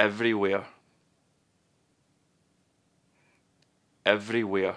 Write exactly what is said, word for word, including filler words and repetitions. everywhere. Everywhere.